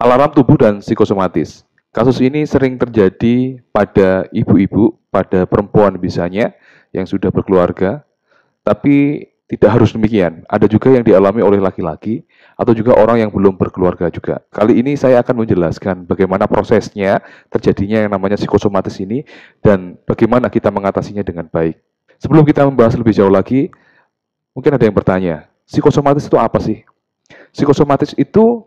Alarm tubuh dan psikosomatis. Kasus ini sering terjadi pada ibu-ibu, pada perempuan biasanya yang sudah berkeluarga, tapi tidak harus demikian. Ada juga yang dialami oleh laki-laki atau juga orang yang belum berkeluarga juga. Kali ini saya akan menjelaskan bagaimana prosesnya terjadinya yang namanya psikosomatis ini dan bagaimana kita mengatasinya dengan baik. Sebelum kita membahas lebih jauh lagi, mungkin ada yang bertanya, psikosomatis itu apa sih? Psikosomatis itu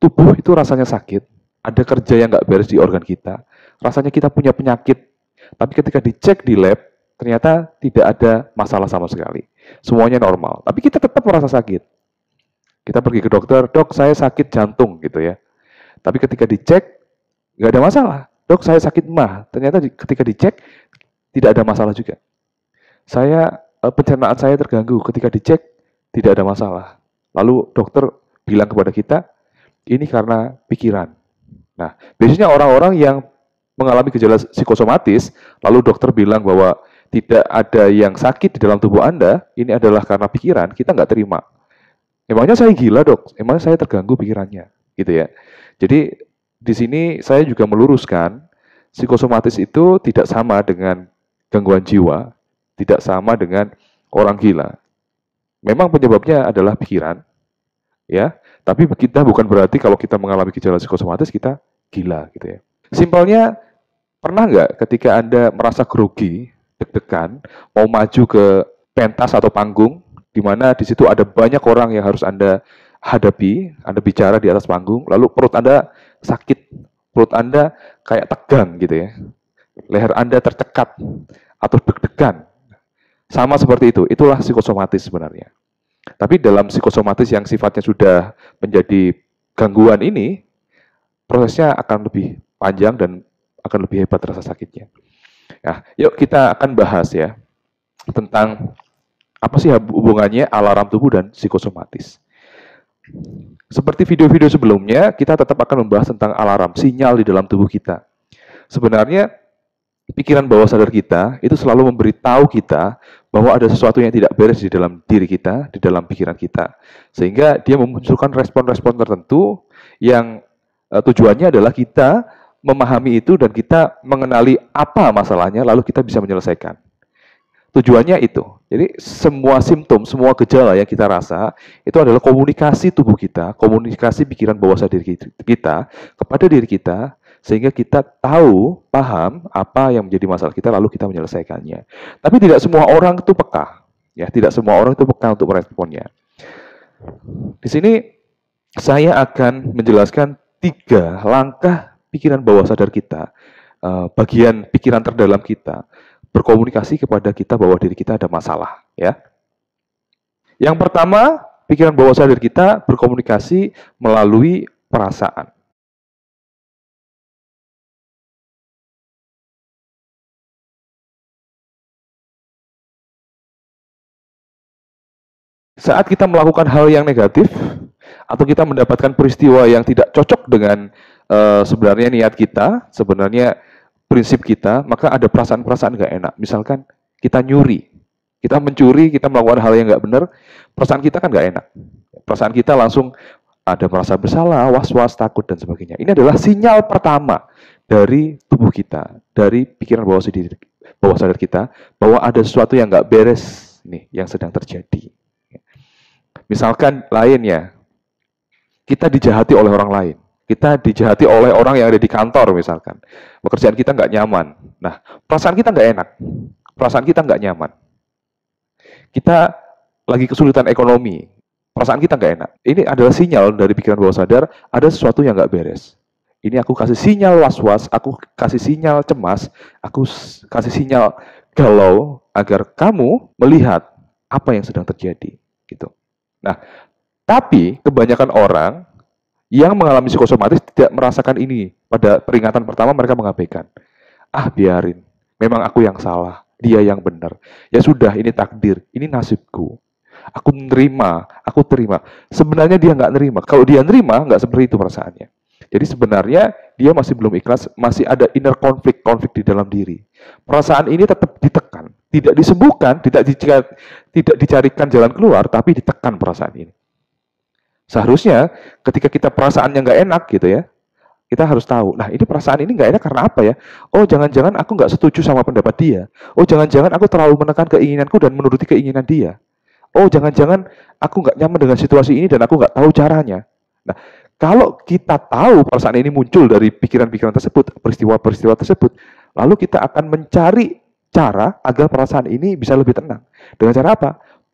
tubuh itu rasanya sakit, ada kerja yang nggak beres di organ kita, rasanya kita punya penyakit, tapi ketika dicek di lab, ternyata tidak ada masalah sama sekali. Semuanya normal, tapi kita tetap merasa sakit. Kita pergi ke dokter, dok saya sakit jantung gitu ya. Tapi ketika dicek, nggak ada masalah. Dok saya sakit mah, ternyata ketika dicek, tidak ada masalah juga. Pencernaan saya terganggu, ketika dicek, tidak ada masalah. Lalu dokter bilang kepada kita, ini karena pikiran. Nah, biasanya orang-orang yang mengalami gejala psikosomatis, lalu dokter bilang bahwa tidak ada yang sakit di dalam tubuh Anda, ini adalah karena pikiran, kita nggak terima. Emangnya saya gila dok? Emangnya saya terganggu pikirannya? Gitu ya. Jadi, di sini saya juga meluruskan, psikosomatis itu tidak sama dengan gangguan jiwa, tidak sama dengan orang gila. Memang penyebabnya adalah pikiran, ya. Tapi kita bukan berarti kalau kita mengalami gejala psikosomatis kita gila gitu ya. Simpelnya, pernah nggak ketika Anda merasa grogi, deg-degan, mau maju ke pentas atau panggung, di mana di situ ada banyak orang yang harus Anda hadapi, Anda bicara di atas panggung, lalu perut Anda sakit, perut Anda kayak tegang gitu ya, leher Anda tercekat atau deg-degan, sama seperti itu, itulah psikosomatis sebenarnya. Tapi dalam psikosomatis yang sifatnya sudah menjadi gangguan ini, prosesnya akan lebih panjang dan akan lebih hebat rasa sakitnya. Nah, yuk kita akan bahas ya, tentang apa sih hubungannya alarm tubuh dan psikosomatis. Seperti video-video sebelumnya, kita tetap akan membahas tentang alarm, sinyal di dalam tubuh kita. Sebenarnya, pikiran bawah sadar kita itu selalu memberitahu kita bahwa ada sesuatu yang tidak beres di dalam diri kita, di dalam pikiran kita. Sehingga dia memunculkan respon-respon tertentu yang tujuannya adalah kita memahami itu dan kita mengenali apa masalahnya lalu kita bisa menyelesaikan. Tujuannya itu. Jadi semua simptom, semua gejala yang kita rasa itu adalah komunikasi tubuh kita, komunikasi pikiran bawah sadar kita kepada diri kita, sehingga kita tahu, paham apa yang menjadi masalah kita, lalu kita menyelesaikannya. Tapi tidak semua orang itu peka. Ya, tidak semua orang itu peka untuk meresponnya. Di sini, saya akan menjelaskan 3 langkah pikiran bawah sadar kita, bagian pikiran terdalam kita, berkomunikasi kepada kita bahwa diri kita ada masalah. Ya. Yang pertama, pikiran bawah sadar kita berkomunikasi melalui perasaan. Saat kita melakukan hal yang negatif, atau kita mendapatkan peristiwa yang tidak cocok dengan sebenarnya niat kita, sebenarnya prinsip kita, maka ada perasaan-perasaan nggak enak. Misalkan kita nyuri, kita mencuri, kita melakukan hal yang nggak benar, perasaan kita kan nggak enak. Perasaan kita langsung ada merasa bersalah, was-was, takut, dan sebagainya. Ini adalah sinyal pertama dari tubuh kita, dari pikiran bawah sadar kita, bahwa ada sesuatu yang nggak beres nih, yang sedang terjadi. Misalkan lainnya, kita dijahati oleh orang lain. Kita dijahati oleh orang yang ada di kantor misalkan. Pekerjaan kita nggak nyaman. Nah, perasaan kita nggak enak. Perasaan kita nggak nyaman. Kita lagi kesulitan ekonomi. Perasaan kita nggak enak. Ini adalah sinyal dari pikiran bawah sadar, ada sesuatu yang nggak beres. Ini aku kasih sinyal was-was, aku kasih sinyal cemas, aku kasih sinyal galau, agar kamu melihat apa yang sedang terjadi. Gitu. Nah, tapi kebanyakan orang yang mengalami psikosomatis tidak merasakan ini. Pada peringatan pertama mereka mengabaikan. Ah, biarin. Memang aku yang salah. Dia yang benar. Ya sudah, ini takdir. Ini nasibku. Aku menerima. Aku terima. Sebenarnya dia nggak nerima. Kalau dia nerima, nggak seperti itu perasaannya. Jadi sebenarnya dia masih belum ikhlas, masih ada inner konflik di dalam diri. Perasaan ini tetap ditekan. tidak disembuhkan, tidak dicarikan jalan keluar, tapi ditekan perasaan ini. Seharusnya ketika kita perasaannya nggak enak gitu ya, kita harus tahu, nah ini perasaan ini nggak enak karena apa ya? Oh jangan-jangan aku nggak setuju sama pendapat dia. Oh jangan-jangan aku terlalu menekan keinginanku dan menuruti keinginan dia. Oh jangan-jangan aku nggak nyaman dengan situasi ini dan aku nggak tahu caranya. Nah kalau kita tahu perasaan ini muncul dari pikiran-pikiran tersebut, peristiwa-peristiwa tersebut, lalu kita akan mencari cara agar perasaan ini bisa lebih tenang. Dengan cara apa?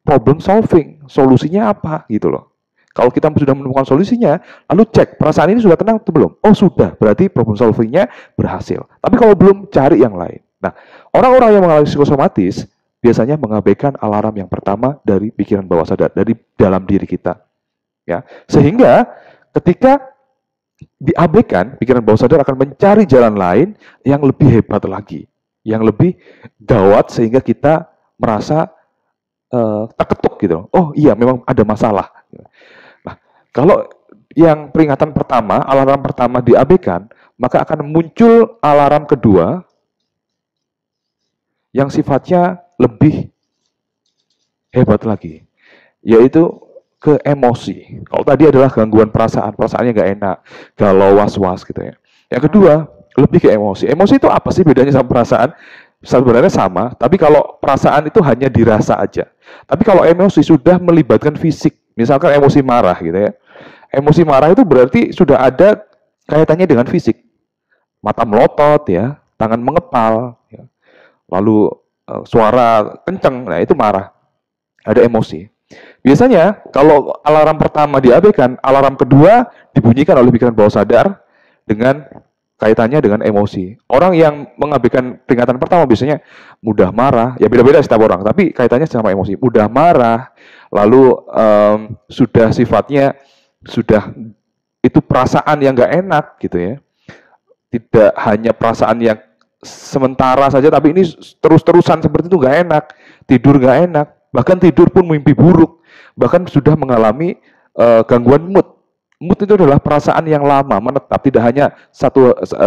Problem solving, solusinya apa gitu loh. Kalau kita sudah menemukan solusinya, lalu cek perasaan ini sudah tenang atau belum? Oh sudah, berarti problem solvingnya berhasil. Tapi kalau belum, cari yang lain. Nah, orang-orang yang mengalami psikosomatis biasanya mengabaikan alarm yang pertama dari pikiran bawah sadar, dari dalam diri kita. Ya, sehingga ketika diabaikan, pikiran bawah sadar akan mencari jalan lain yang lebih hebat lagi, yang lebih gawat sehingga kita merasa terketuk gitu. Oh iya, memang ada masalah. Kalau yang peringatan pertama, alarm pertama diabaikan, maka akan muncul alarm kedua yang sifatnya lebih hebat lagi, yaitu ke emosi. Kalau tadi adalah gangguan perasaan, perasaannya nggak enak, galau, was-was gitu ya. Yang kedua, lebih ke emosi. Emosi itu apa sih bedanya sama perasaan? Sebenarnya sama, tapi kalau perasaan itu hanya dirasa aja. Tapi kalau emosi sudah melibatkan fisik, misalkan emosi marah gitu ya. Emosi marah itu berarti sudah ada kaitannya dengan fisik. Mata melotot ya, tangan mengepal, ya. Lalu suara kenceng, nah itu marah. Ada emosi. Biasanya kalau alarm pertama diabaikan, alarm kedua dibunyikan oleh pikiran bawah sadar dengan kaitannya dengan emosi. Orang yang mengabaikan peringatan pertama biasanya mudah marah, ya beda-beda setiap orang, tapi kaitannya sama emosi. Mudah marah, lalu sudah sifatnya sudah itu perasaan yang nggak enak gitu ya, tidak hanya perasaan yang sementara saja tapi ini terus-terusan seperti itu nggak enak, tidur nggak enak, bahkan tidur pun mimpi buruk, bahkan sudah mengalami gangguan mood. Mood itu adalah perasaan yang lama menetap, tidak hanya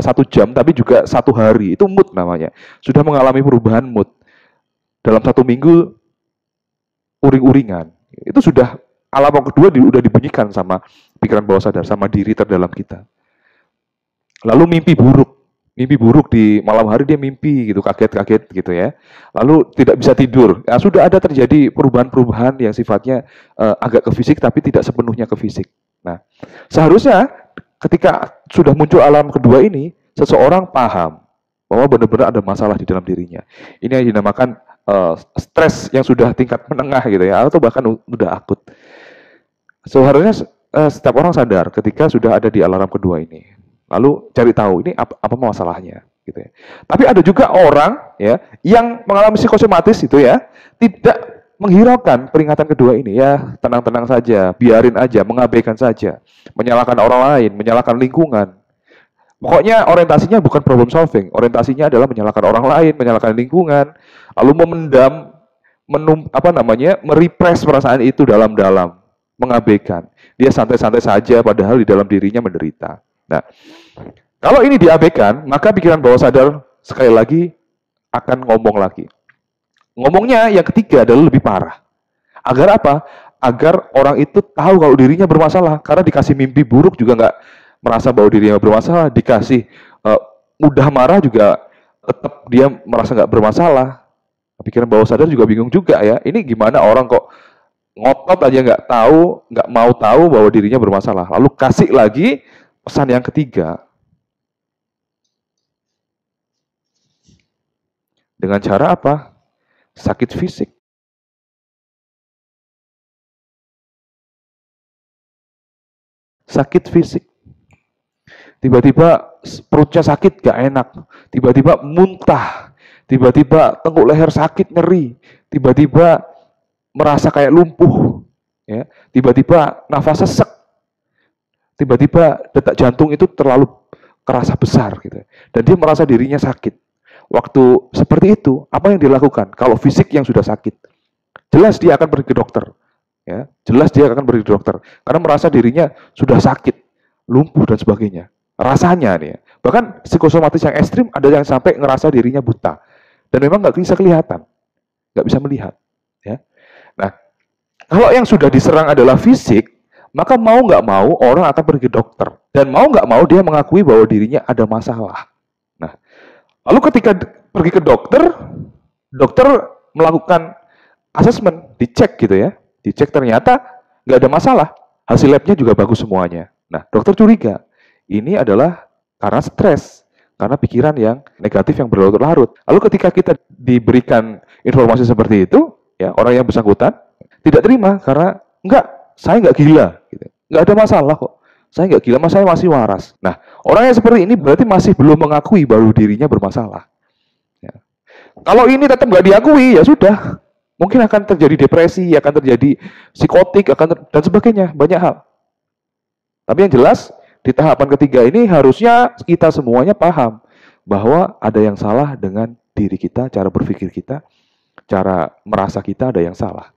satu jam tapi juga satu hari, itu mood namanya. Sudah mengalami perubahan mood dalam satu minggu, uring-uringan, itu sudah alarm kedua udah dibunyikan sama pikiran bawah sadar, sama diri terdalam kita. Lalu mimpi buruk di malam hari dia mimpi gitu, kaget-kaget gitu ya. Lalu tidak bisa tidur. Nah, sudah ada terjadi perubahan-perubahan yang sifatnya agak ke fisik tapi tidak sepenuhnya ke fisik. Nah, seharusnya ketika sudah muncul alarm kedua ini, seseorang paham bahwa benar-benar ada masalah di dalam dirinya. Ini yang dinamakan stres yang sudah tingkat menengah gitu ya, atau bahkan sudah akut. Seharusnya setiap orang sadar ketika sudah ada di alarm kedua ini. Lalu cari tahu ini apa masalahnya gitu ya. Tapi ada juga orang ya yang mengalami psikosomatis itu ya, tidak menghiraukan peringatan kedua ini ya, tenang-tenang saja, biarin aja, mengabaikan saja, menyalahkan orang lain, menyalahkan lingkungan. Pokoknya orientasinya bukan problem solving, orientasinya adalah menyalahkan orang lain, menyalahkan lingkungan, lalu memendam, merepress perasaan itu dalam-dalam, mengabaikan. Dia santai-santai saja padahal di dalam dirinya menderita. Nah, kalau ini diabaikan, maka pikiran bawah sadar sekali lagi akan ngomong lagi. Ngomongnya yang ketiga adalah lebih parah. Agar apa? Agar orang itu tahu kalau dirinya bermasalah, karena dikasih mimpi buruk juga nggak merasa bahwa dirinya bermasalah, dikasih mudah marah juga tetap dia merasa nggak bermasalah. Pikiran bawah sadar juga bingung juga ya, ini gimana orang kok ngotot aja nggak tahu, nggak mau tahu bahwa dirinya bermasalah. Lalu kasih lagi pesan yang ketiga dengan cara apa? Sakit fisik. Sakit fisik. Tiba-tiba perutnya sakit, gak enak. Tiba-tiba muntah. Tiba-tiba tengkuk leher sakit, nyeri. Tiba-tiba merasa kayak lumpuh. Ya. Tiba-tiba nafas sesek. Tiba-tiba detak jantung itu terlalu kerasa besar. Gitu. Dan dia merasa dirinya sakit. Waktu seperti itu, apa yang dilakukan? Kalau fisik yang sudah sakit, jelas dia akan pergi ke dokter. Ya. Jelas dia akan pergi ke dokter. Karena merasa dirinya sudah sakit, lumpuh dan sebagainya. Rasanya nih ya. Bahkan psikosomatis yang ekstrim ada yang sampai ngerasa dirinya buta. Dan memang nggak bisa kelihatan. nggak bisa melihat. Ya. Nah, kalau yang sudah diserang adalah fisik, maka mau nggak mau orang akan pergi dokter. Dan mau nggak mau dia mengakui bahwa dirinya ada masalah. Nah, lalu ketika pergi ke dokter, dokter melakukan asesmen, dicek gitu ya. Dicek ternyata nggak ada masalah. Hasil labnya juga bagus semuanya. Nah, dokter curiga. Ini adalah karena stres, karena pikiran yang negatif yang berlarut-larut. Lalu ketika kita diberikan informasi seperti itu, ya orang yang bersangkutan tidak terima karena enggak, saya enggak gila, gitu. Enggak ada masalah kok. Saya enggak gila, saya masih waras. Nah, orang yang seperti ini berarti masih belum mengakui bahwa dirinya bermasalah. Ya. Kalau ini tetap enggak diakui, ya sudah, mungkin akan terjadi depresi, akan terjadi psikotik, dan sebagainya, banyak hal. Tapi yang jelas, di tahapan ketiga ini harusnya kita semuanya paham bahwa ada yang salah dengan diri kita, cara berpikir kita, cara merasa kita ada yang salah.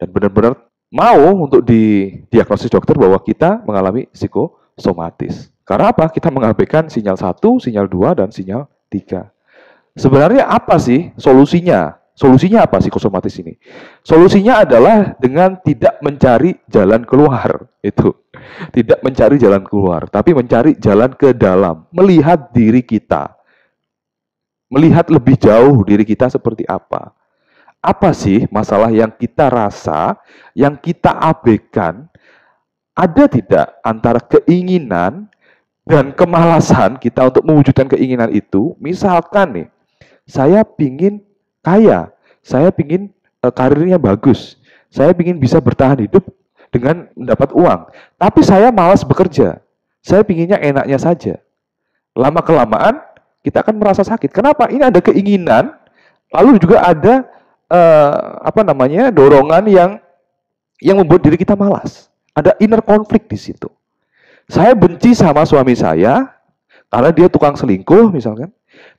Dan benar-benar mau untuk didiagnosis dokter bahwa kita mengalami psikosomatis. Karena apa? Kita mengabaikan sinyal 1, sinyal 2, dan sinyal 3. Sebenarnya apa sih solusinya? Solusinya apa psikosomatis ini? Solusinya adalah dengan tidak mencari jalan keluar. Itu. Tidak mencari jalan keluar, tapi mencari jalan ke dalam. Melihat diri kita. Melihat lebih jauh diri kita seperti apa. Apa sih masalah yang kita rasa, yang kita abaikan, ada tidak antara keinginan dan kemalasan kita untuk mewujudkan keinginan itu? Misalkan nih, saya pingin kaya, saya pingin karirnya bagus, saya pingin bisa bertahan hidup dengan mendapat uang. Tapi saya malas bekerja. Saya pinginnya enaknya saja. Lama-kelamaan kita akan merasa sakit. Kenapa? Ini ada keinginan, lalu juga ada dorongan yang membuat diri kita malas. Ada inner konflik di situ. Saya benci sama suami saya karena dia tukang selingkuh misalkan.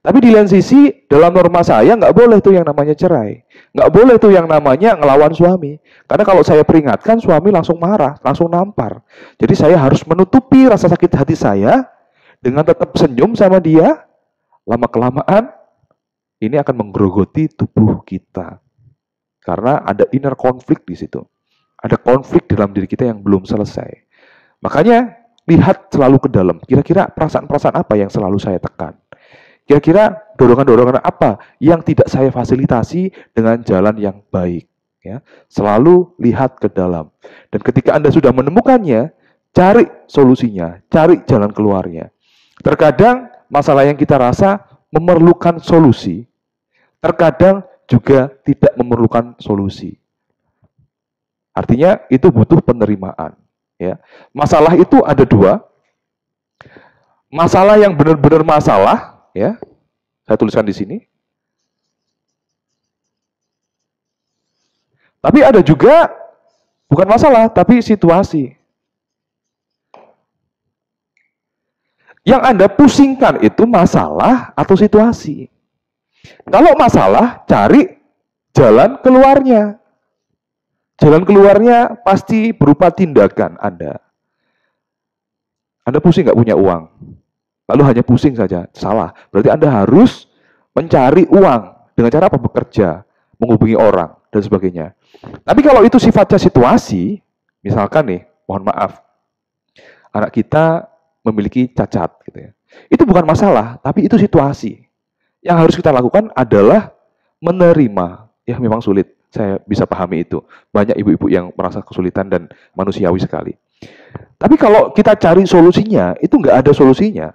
Tapi di lain sisi, dalam norma saya nggak boleh tuh yang namanya cerai. Nggak boleh tuh yang namanya ngelawan suami. Karena kalau saya peringatkan, suami langsung marah, langsung nampar. Jadi saya harus menutupi rasa sakit hati saya dengan tetap senyum sama dia. Lama-kelamaan, ini akan menggerogoti tubuh kita. Karena ada inner konflik di situ. Ada konflik dalam diri kita yang belum selesai. Makanya, lihat selalu ke dalam. Kira-kira perasaan-perasaan apa yang selalu saya tekan? Kira-kira dorongan-dorongan apa yang tidak saya fasilitasi dengan jalan yang baik? Ya, selalu lihat ke dalam. Dan ketika Anda sudah menemukannya, cari solusinya, cari jalan keluarnya. Terkadang masalah yang kita rasa memerlukan solusi, terkadang juga tidak memerlukan solusi. Artinya itu butuh penerimaan. Ya. Masalah itu ada dua. Masalah yang benar-benar masalah, ya, saya tuliskan di sini. Tapi ada juga bukan masalah, tapi situasi. Yang Anda pusingkan itu masalah atau situasi. Kalau masalah, cari jalan keluarnya. Jalan keluarnya pasti berupa tindakan Anda. Anda pusing nggak punya uang? Lalu hanya pusing saja, salah. Berarti Anda harus mencari uang. Dengan cara apa? Bekerja, menghubungi orang, dan sebagainya. Tapi kalau itu sifatnya situasi, misalkan nih, mohon maaf, anak kita memiliki cacat, gitu ya. Itu bukan masalah, tapi itu situasi. Yang harus kita lakukan adalah menerima. Ya memang sulit, saya bisa pahami itu. Banyak ibu-ibu yang merasa kesulitan dan manusiawi sekali. Tapi kalau kita cari solusinya, itu nggak ada solusinya.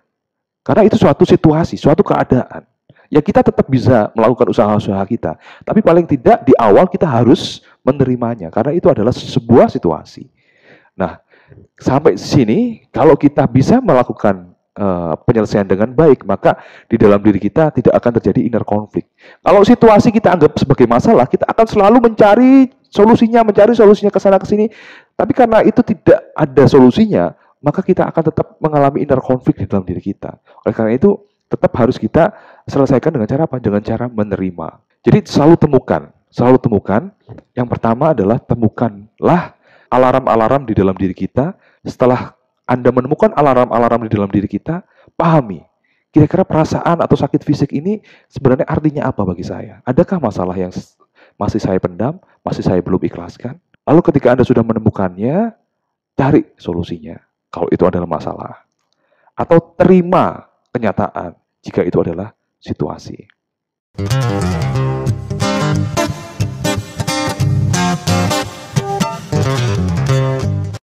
Karena itu suatu situasi, suatu keadaan. Ya kita tetap bisa melakukan usaha-usaha kita. Tapi paling tidak di awal kita harus menerimanya. Karena itu adalah sebuah situasi. Nah, sampai sini kalau kita bisa melakukan penyelesaian dengan baik, maka di dalam diri kita tidak akan terjadi inner konflik. Kalau situasi kita anggap sebagai masalah, kita akan selalu mencari solusinya ke sana ke sini. Tapi karena itu tidak ada solusinya, maka kita akan tetap mengalami inner konflik di dalam diri kita. Oleh karena itu, tetap harus kita selesaikan dengan cara apa? Dengan cara menerima. Jadi selalu temukan. Selalu temukan. Yang pertama adalah temukanlah alarm-alarm di dalam diri kita. Setelah Anda menemukan alarm-alarm di dalam diri kita, pahami. Kira-kira perasaan atau sakit fisik ini sebenarnya artinya apa bagi saya? Adakah masalah yang masih saya pendam, masih saya belum ikhlaskan. Lalu ketika Anda sudah menemukannya, cari solusinya kalau itu adalah masalah. Atau terima kenyataan jika itu adalah situasi.